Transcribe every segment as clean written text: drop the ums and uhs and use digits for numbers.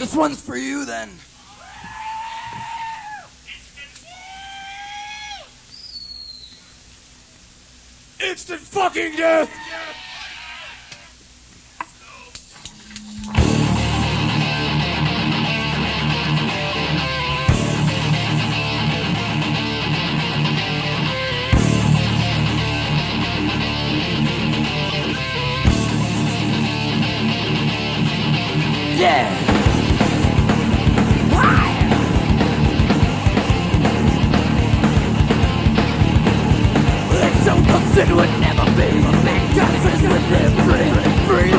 This one's for you, then. Instant fucking death! Yeah! It would never be justice with them free to pain and free to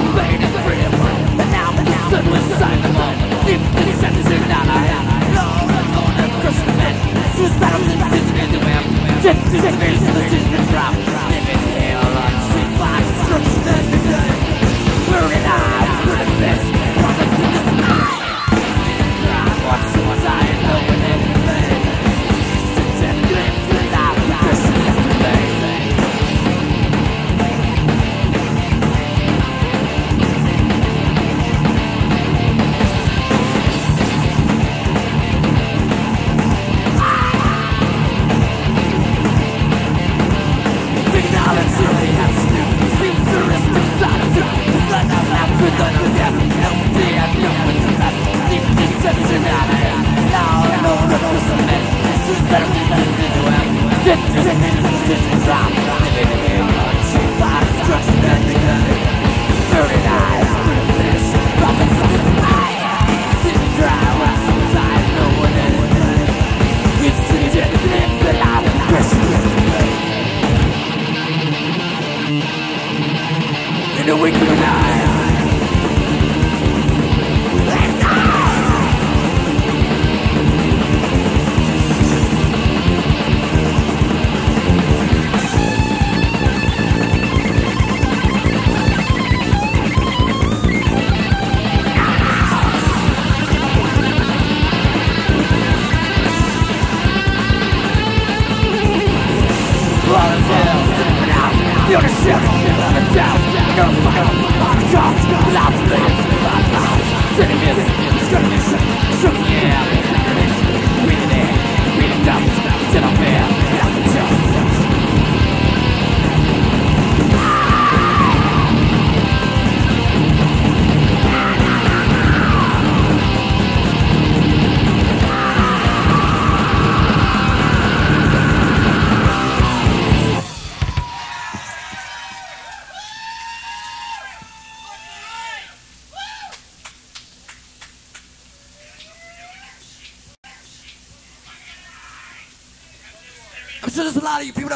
mind. And now the sun was silent, deep in senses in our hand. Lord alone and crushed the men. Suicidal decision is the whim. Death is the decision to drop. Living here on street by destruction and decay. We're in eyes, we're the best. Prophets in the sky. See the crime, watch suicide, knowing it in vain. Since death lives in our lives.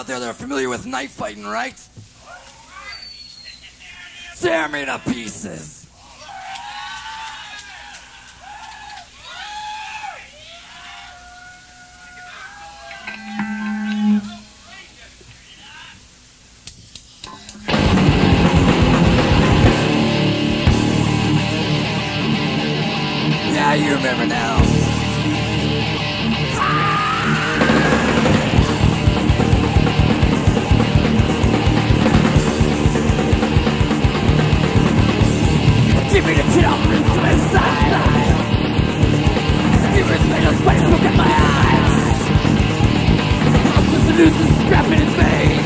They're familiar with knife fighting, right? Tear me to pieces! Yeah, you remember now. Give me the kid up and suicide. Give me the little spice, look at my eyes. Houses and nooses scrapping in vain.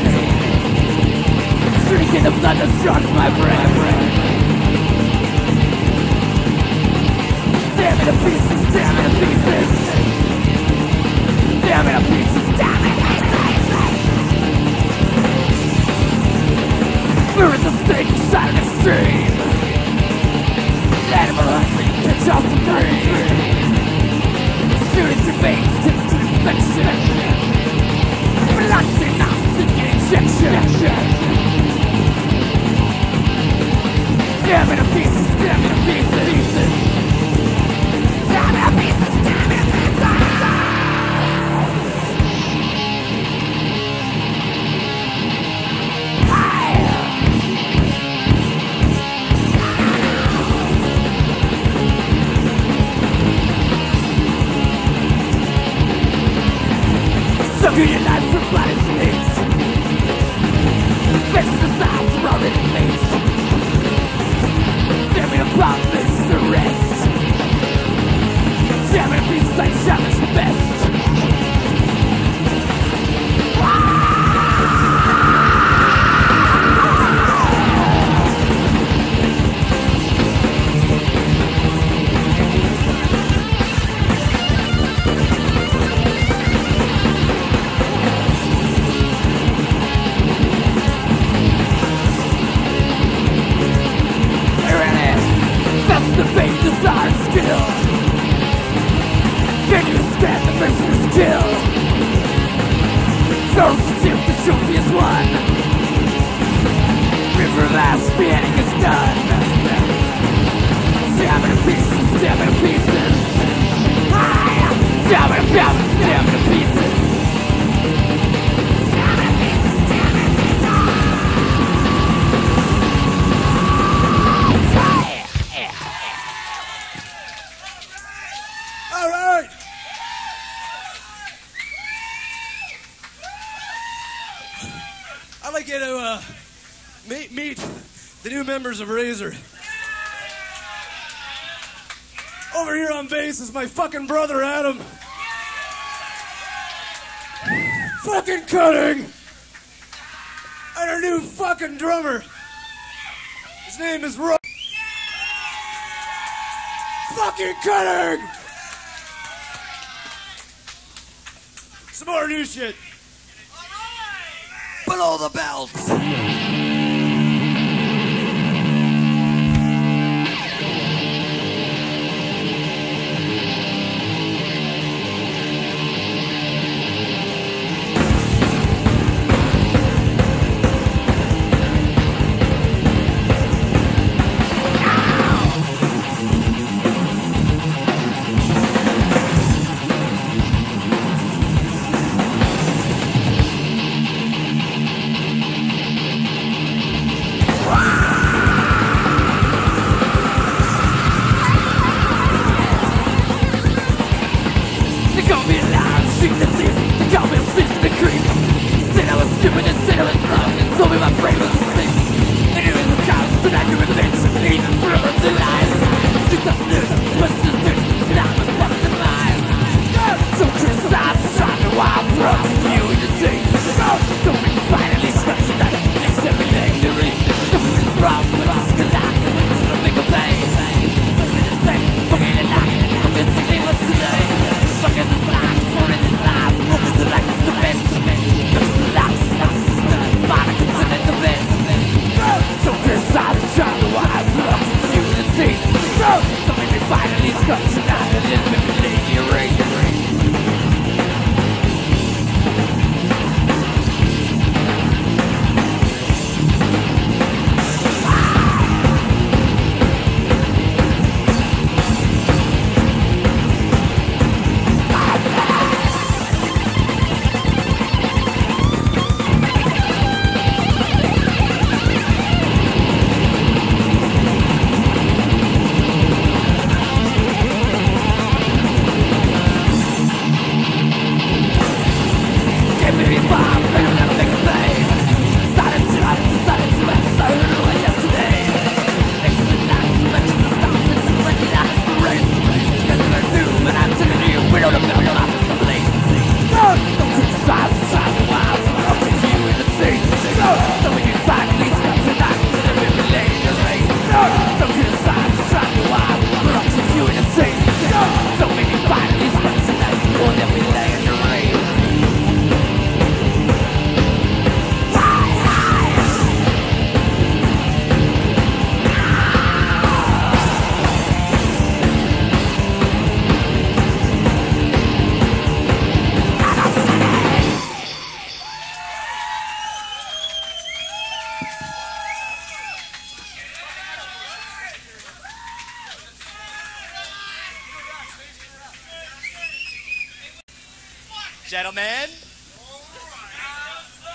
Shrieking the blood that struck my brain. Tear me to pieces, tear me to pieces. Tear me to pieces, tear me to pieces. We're at the stake inside an extreme. Animal hungry, catch off the grave. Soon as your veins tips to infection. Relaxing, not seeking injection. Tear me to pieces, tear me to pieces. Tear me to pieces, tear me to pieces. Higher. Sucking your life from bloody snakes. Fix the sides, roll it in place. Tear me members of Razor. Over here on bass is my fucking brother Adam. Fucking Cutting! And our new fucking drummer. His name is Rock. Fucking Cutting! Some more new shit. Below the belt.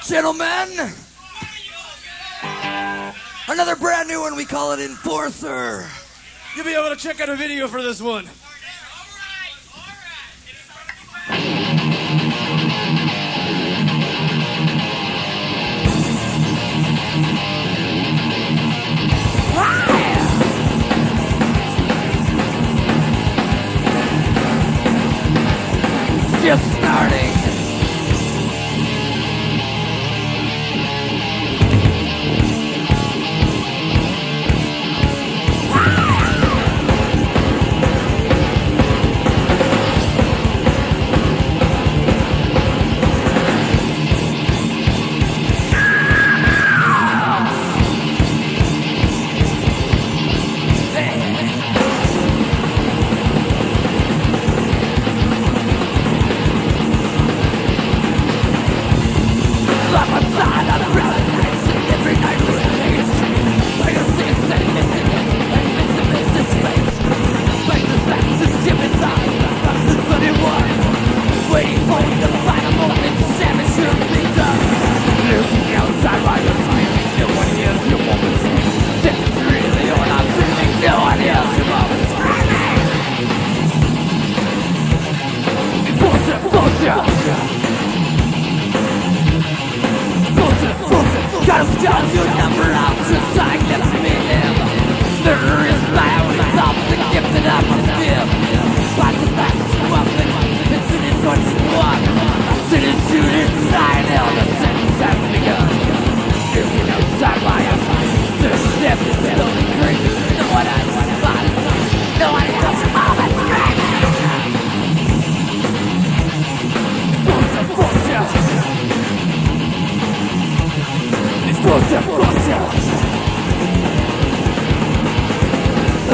Gentlemen, another brand new one, we call it Enforcer. You'll be able to check out a video for this one. It's just starting.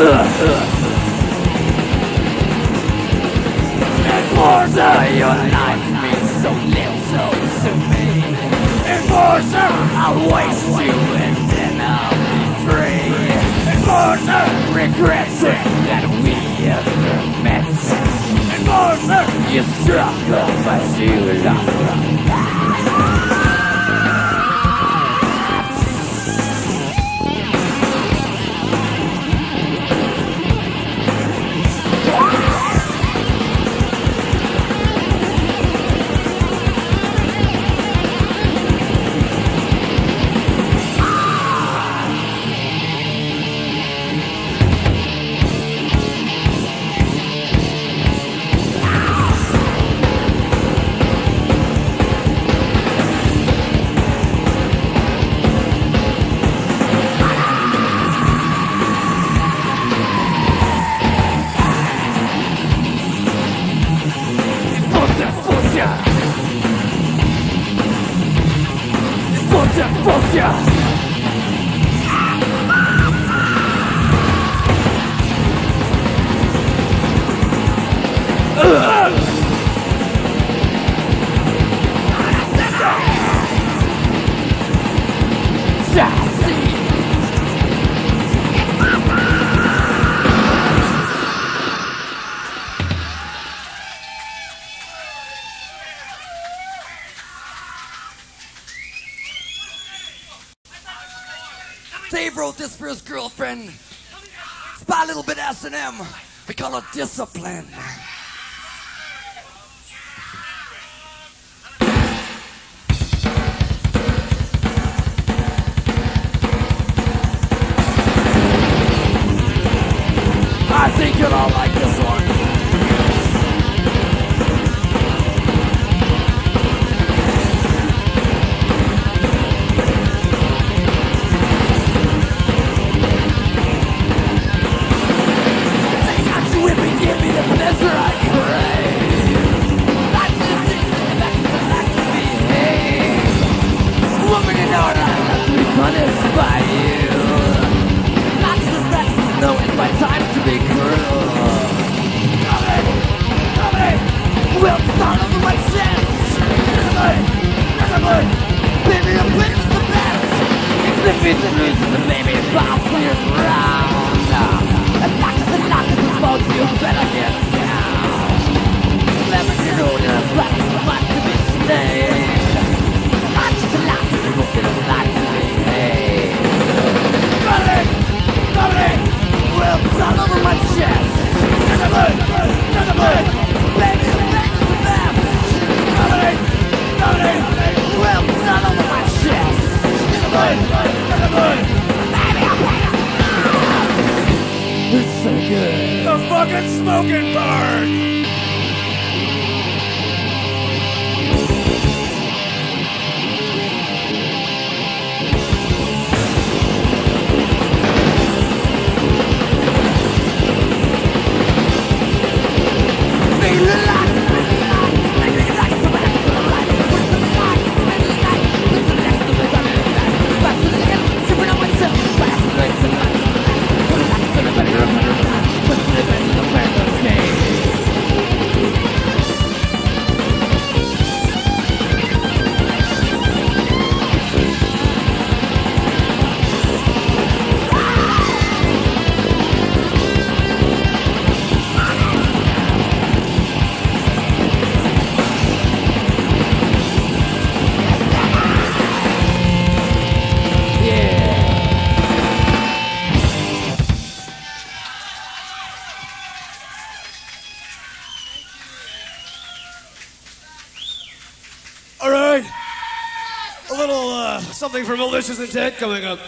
Enforcer, your life means so little to me. Enforcer, I'll waste you and then I'll be free. Enforcer, regrets it that we ever met. Enforcer, you struggle but you lost. Girlfriend, it's by a little bit S&M, we call it discipline. I think you'll all like this one. Something from Malicious Intent coming up.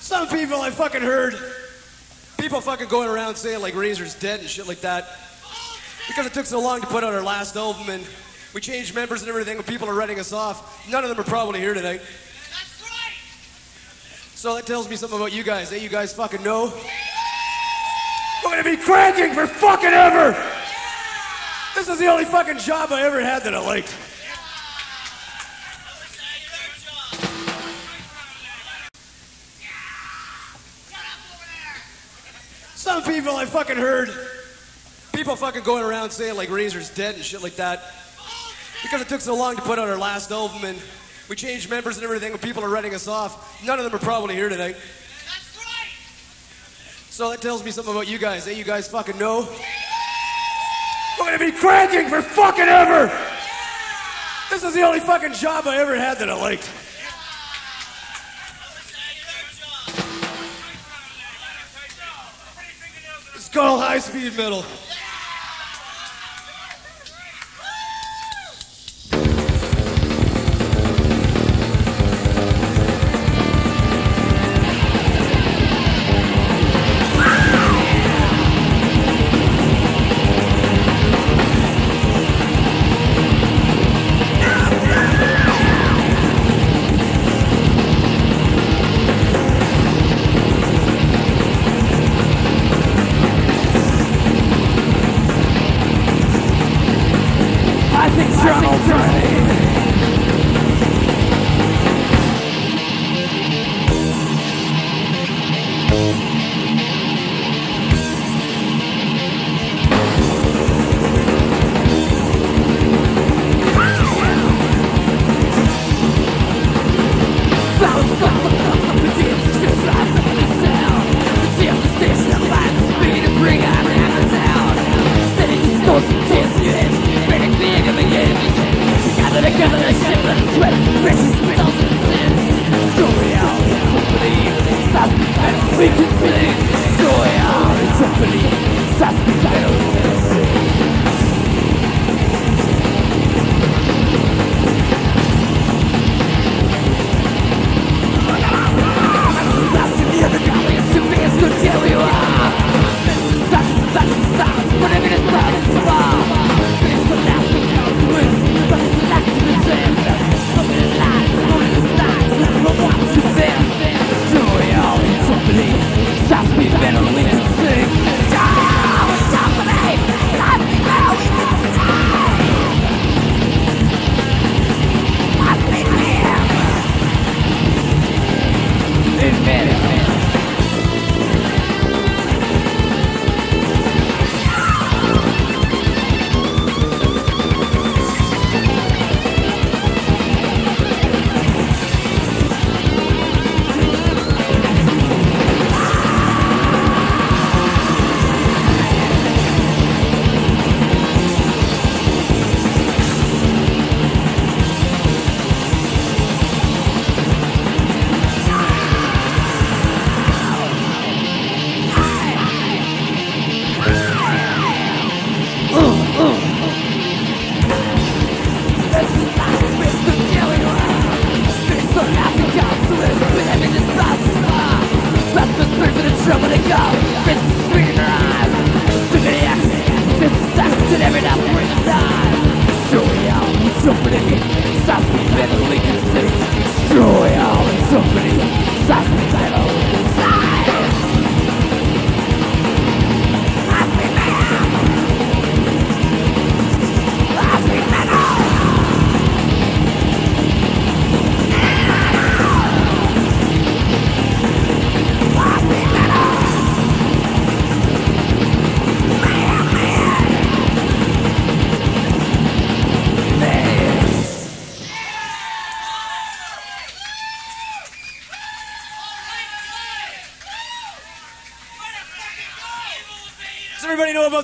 Some people I fucking heard, people fucking going around saying like Razor's dead and shit like that because it took so long to put out our last album and we changed members and everything and people are writing us off. None of them are probably here tonight. So that tells me something about you guys, eh? You guys fucking know? We're gonna be cranking for fucking ever! This is the only fucking job I ever had that I liked. Some people I fucking heard, people fucking going around saying like Razor's dead and shit like that. Because it took so long to put out our last album and we changed members and everything and people are writing us off. None of them are probably here tonight. That's right! So that tells me something about you guys, eh? You guys fucking know? We're gonna be cranking for fucking ever! This is the only fucking job I ever had that I liked. It's called high-speed metal.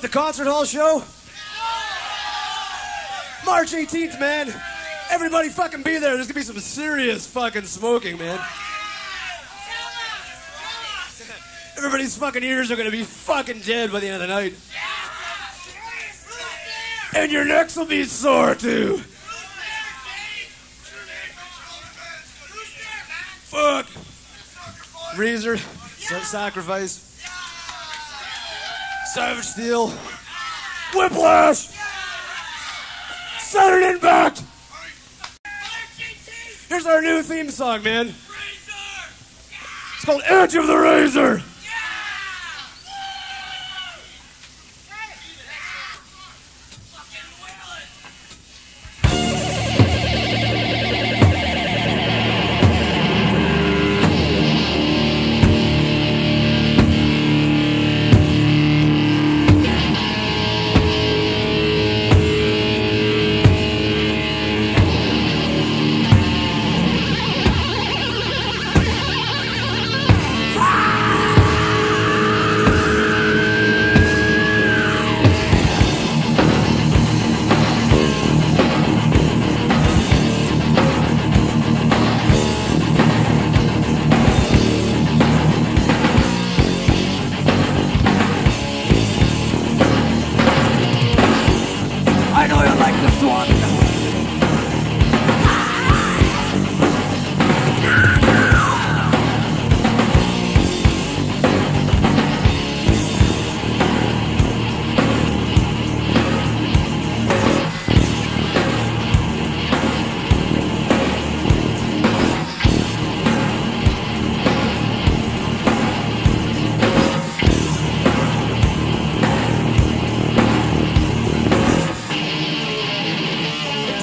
The concert hall show, March 18th, man. Everybody fucking be there. There's gonna be some serious fucking smoking, man. Everybody's fucking ears are gonna be fucking dead by the end of the night. And your necks will be sore, too. Fuck. Razor, Sacrifice. Savage Steel, Whiplash, Saturn Impact. Here's our new theme song, man. It's called Edge of the Razor.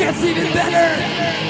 gets even better.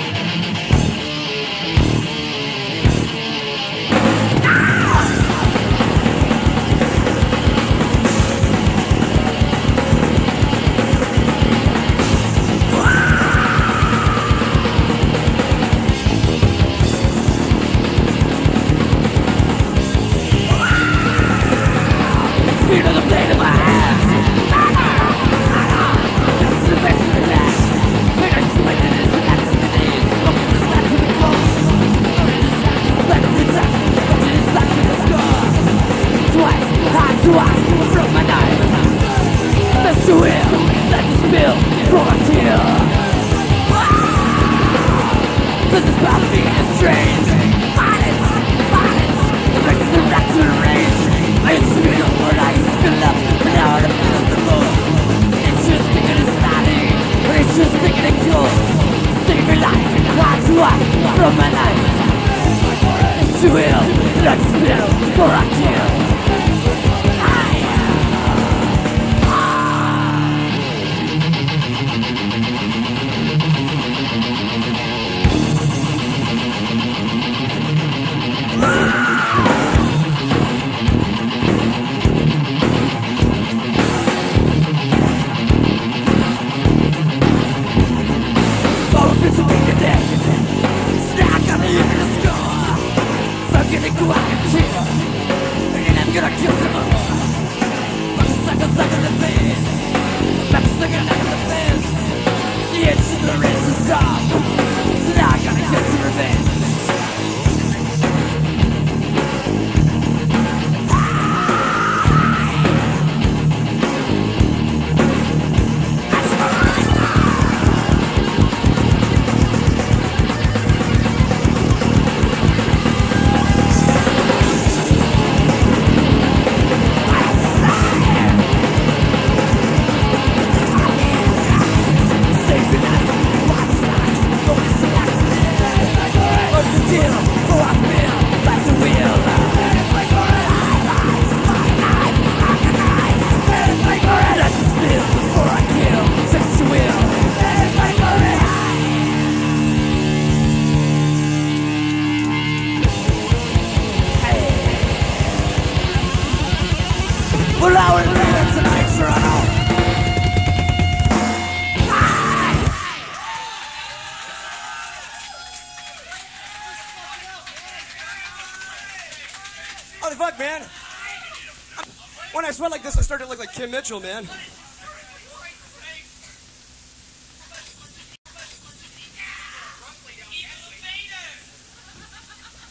Kim Mitchell, man.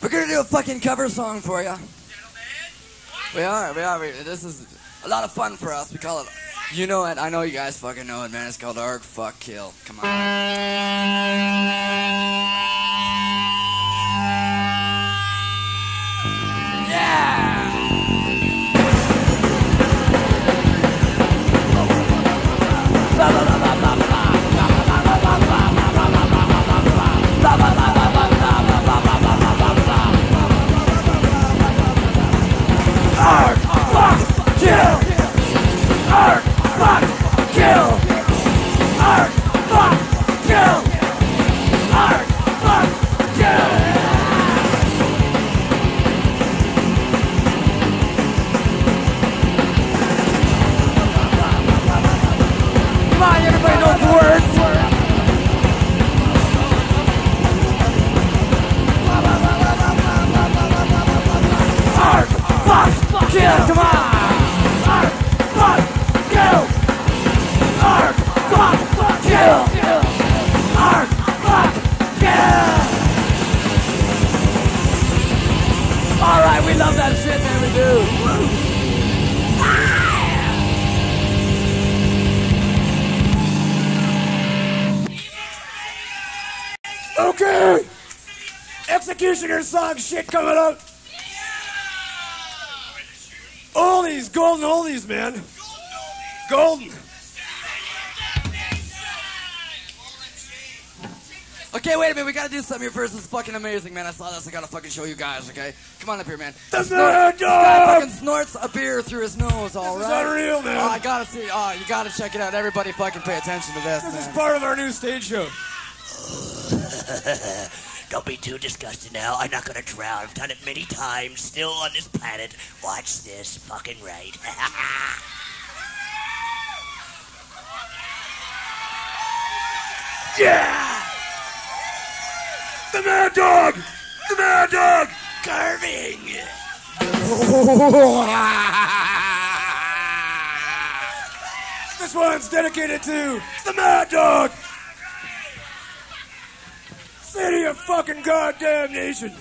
We're gonna do a fucking cover song for you. We are. This is a lot of fun for us. We call it, you know it. I know you guys fucking know it, man. It's called Arg Fuck Kill. Come on. Song shit coming up. Yeah! Oldies, golden oldies, man. Golden. Okay, wait a minute. We gotta do something here first. This is fucking amazing, man. I saw this. I gotta fucking show you guys, okay? Come on up here, man. This guy fucking snorts a beer through his nose, alright? This is unreal, man. Oh, I gotta see. Oh, you gotta check it out. Everybody fucking pay attention to this. This is part of our new stage show. Don't be too disgusted now. I'm not gonna drown. I've done it many times. Still on this planet. Watch this fucking right. Yeah! The Mad Dog! The Mad Dog! Carving! This one's dedicated to the Mad Dog! City of fucking God damnation!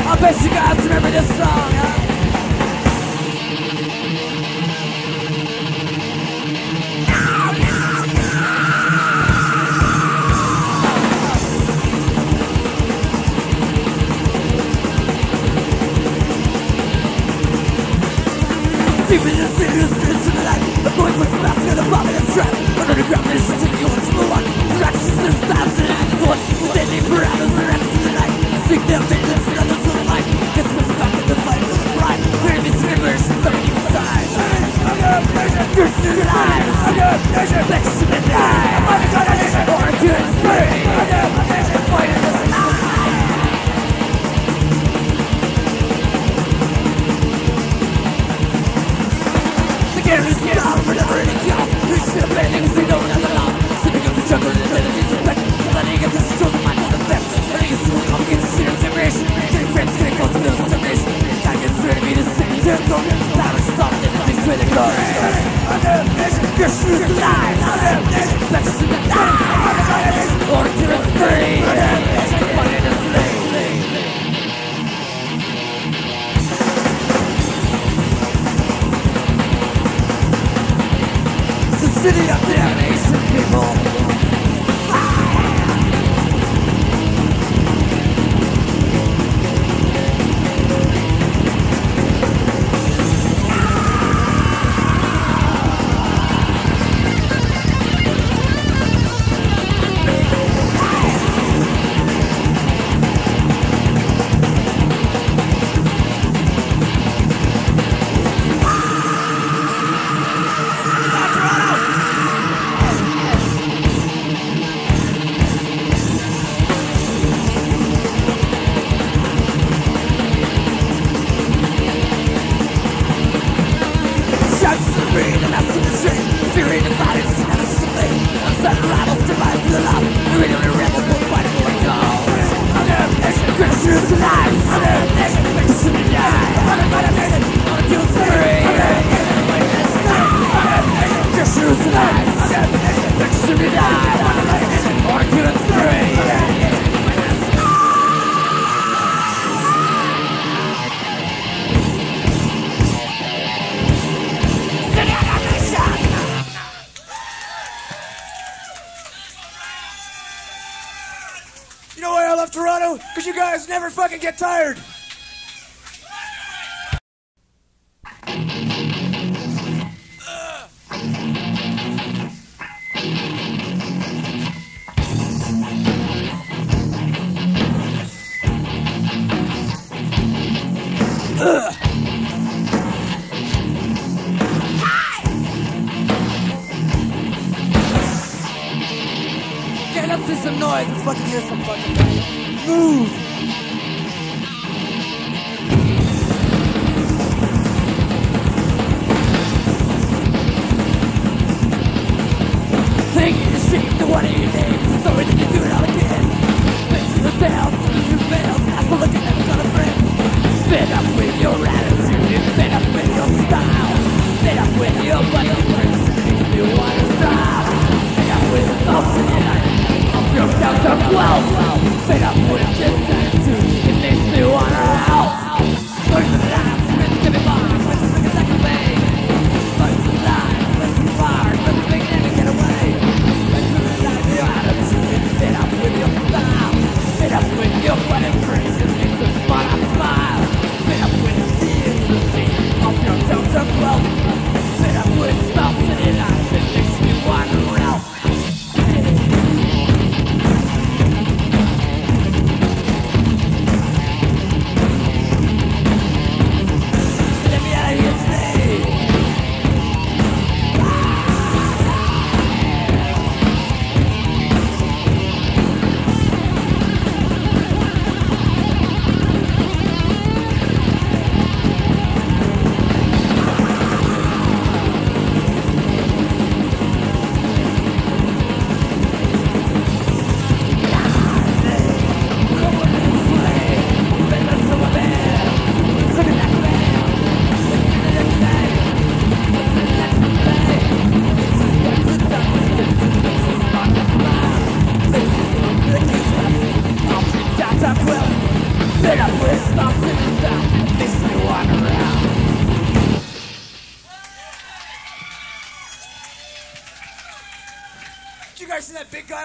I bet you guys remember this song, huh?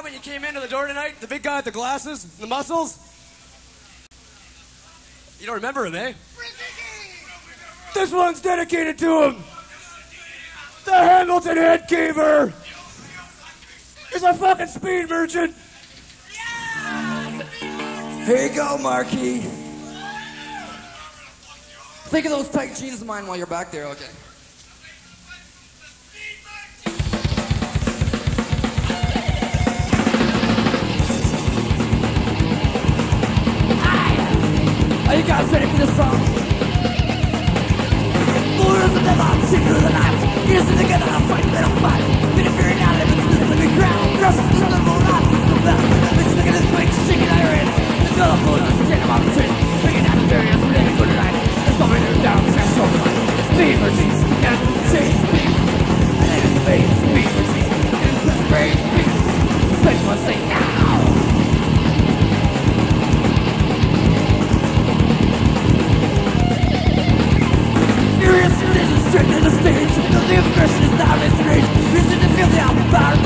when you came into the door tonight? The big guy with the glasses, the muscles? You don't remember him, eh? This one's dedicated to him. The Hamilton head caver. He's a fucking speed merchant. Here you go, Marky. Think of those tight jeans of mine while you're back there, okay? Are you guys ready for this song? Borders of the law, children of the knives. Here's the together, I'll fight, they don't fight. Been a very now, living to this living ground. Thrusting to the moon, I'm just so loud. Bitch, look at this big, shaking irons. The fellow borders, stand up on the street. Bringing out the barriers, we're living good tonight. Let's all bring them down, cause I'm so blind. Speed merchants, down to the chain, speed. I live in the vein, speed merchants. And this brain, speed. Say what, say now. Furious religion stricken to the stage. The live aggression is now misreach. Reason to feel the alpha power.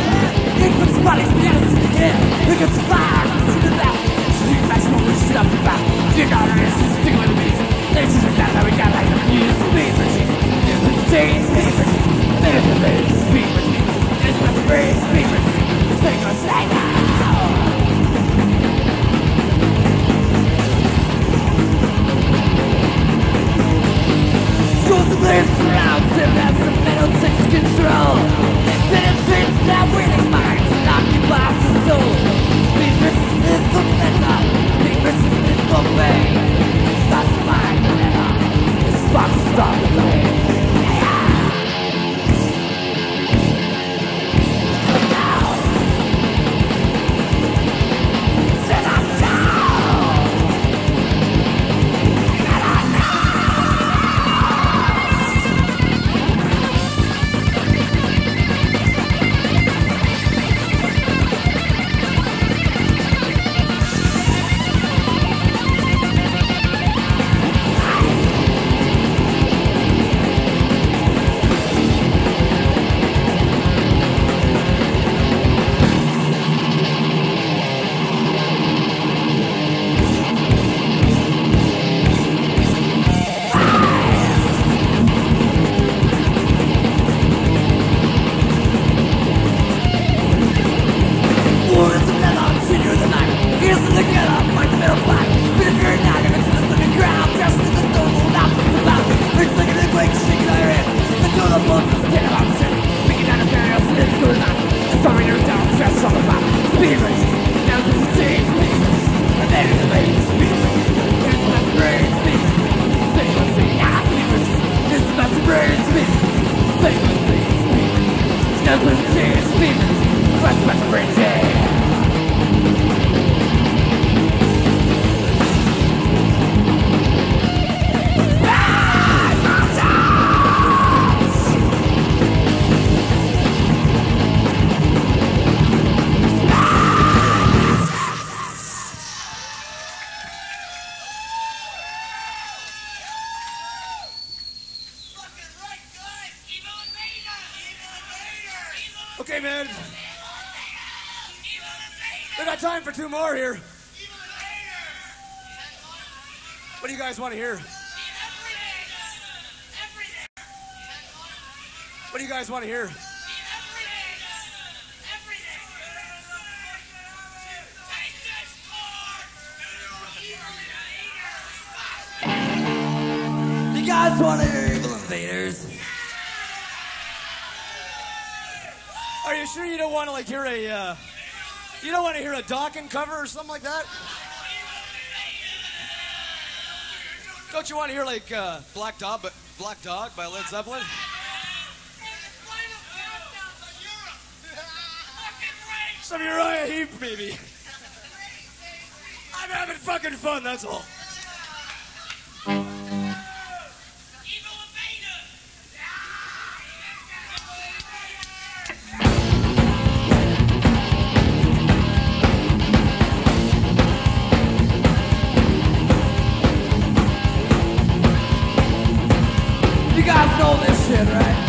Infamous bodies began to decay. We can survive, we see the left. Street flash won't reach it up the back. Dear God, our ears just stick with the beast. Nature's a death that we got like the news. Speed machines, here's what's changed. Speed machines, there's the face. Speed machines, here's what's great. Speed machines, let's take us right now. Schools of lives surrounds him as the metal takes control. It penetrates their winning minds and occupies the soul. Speed versus lethal metal, speed versus lethal pain. That's my letter, this box is on the lane. Two more here. What do you guys want to hear? What do you guys want to hear? You guys want to hear Evil Invaders? Are you sure you don't want to like hear a you don't want to hear a Dawkins cover or something like that? Don't you want to hear like Black Dog by Led Zeppelin? Some Uriah Heep, maybe. I'm having fucking fun, that's all. Right?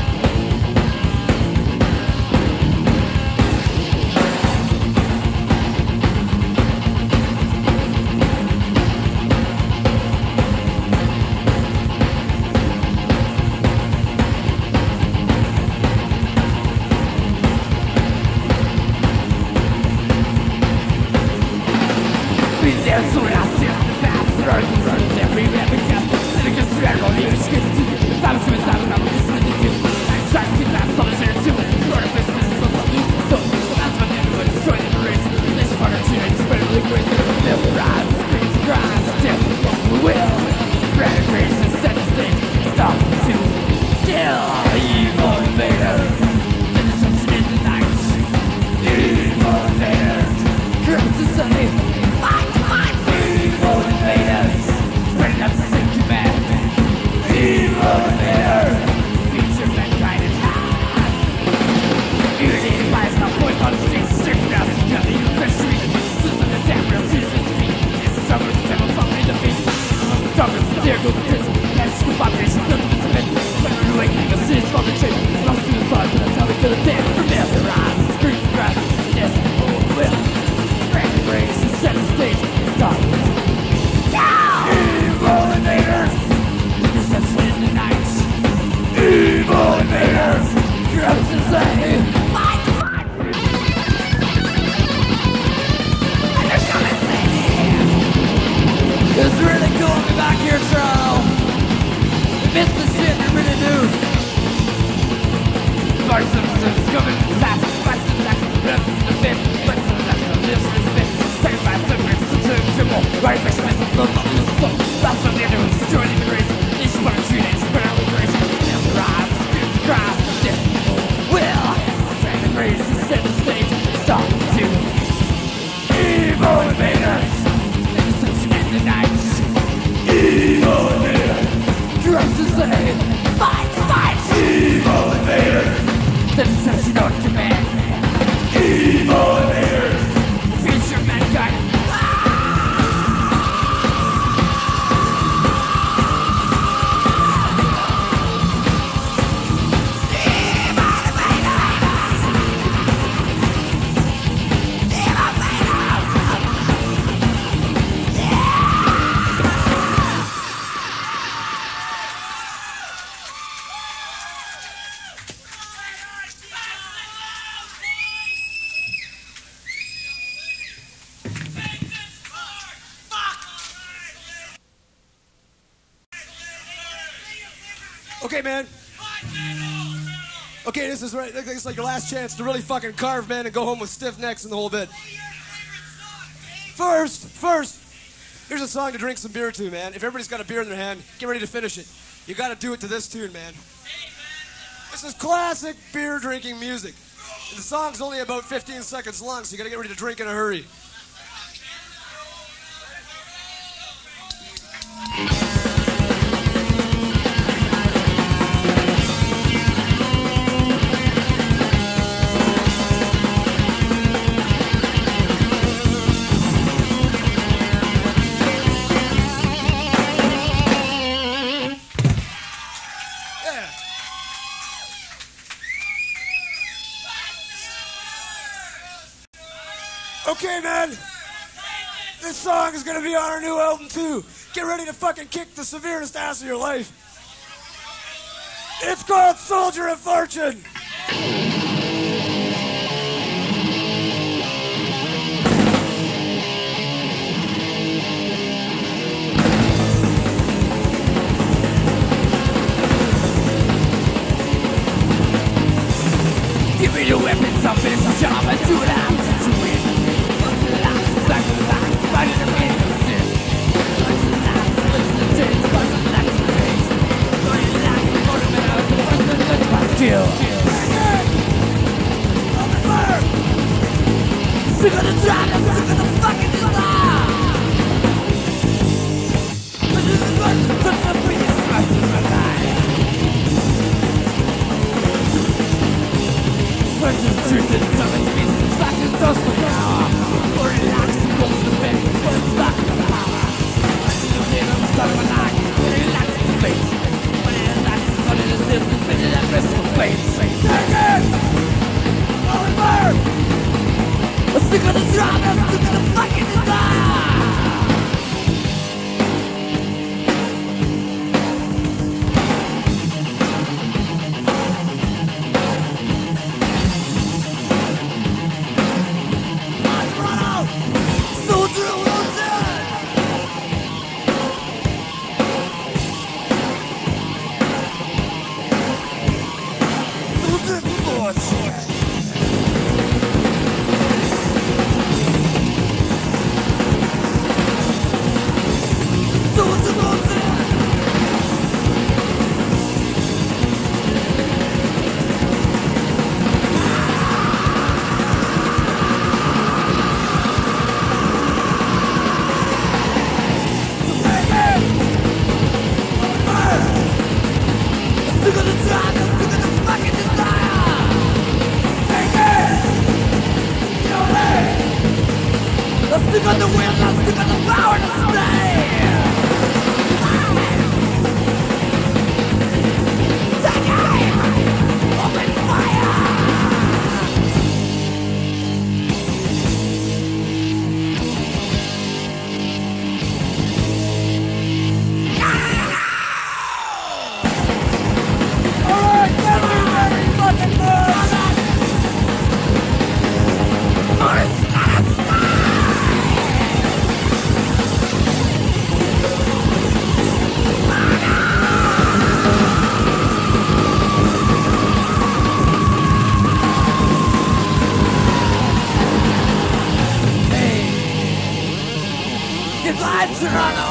be there soon. I'll see the fast burns every rapid cast. Cynical swear on the English kids. If I'm stupid, I'm not going to listen to you. I'm starting to last solitary too. You're a fist, this is what I'm used to. So, the last one that will destroy the race. This part of two, it's better than grace. The rise, screams, cries, death, what we will. Brand grace is set to stay. Stop to kill evil invaders. The destruction in the night. Evil invaders. Crimson Sunday. Evil invaders, spreading up sick command. Evil invaders, future mankind in half. Irritated by us, now point on stage, circling us, another university. Slips on the damn real season's feet. It's stronger than the devil falling in the feet. I'm stronger than there goes the tits. That school population built up its events. When we're awakening, the city's called the trip. Lost in the blood, but that's how we kill the dead. From there, the rise, screams, cries, death, oh, will. Frank race is set on stage, stop. Evil invaders, deception in the night. Evil invaders, corrupts society. Fight the fight! And they're coming in. It's really cool to be back here, Charles. I miss the shit I really do. Parsons are discovered in class. Parsons are discovered in the fit. Triple, right face myself, love on the soul. That's what they're doing, destroying the race. Each one of you days, spread out the grace. Now the rise, screams, cries, death, will. Trying to raise the center stage, stop to evil invaders. Innocence in the night. Evil invaders. Drugs to slay. Fight, fight. Evil invaders. The deception on command. Evil invaders. Future mankind. This is right. It's like your last chance to really fucking carve, man, and go home with stiff necks and the whole bit. First, here's a song to drink some beer to, man. If everybody's got a beer in their hand, get ready to finish it. You got to do it to this tune, man. This is classic beer drinking music. And the song's only about 15 seconds long, so you got to get ready to drink in a hurry. This song is gonna be on our new album too. Get ready to fucking kick the severest ass of your life. It's called Soldier of Fortune. Give me your weapons, I'll finish the job and do it out. Kill. Razor on the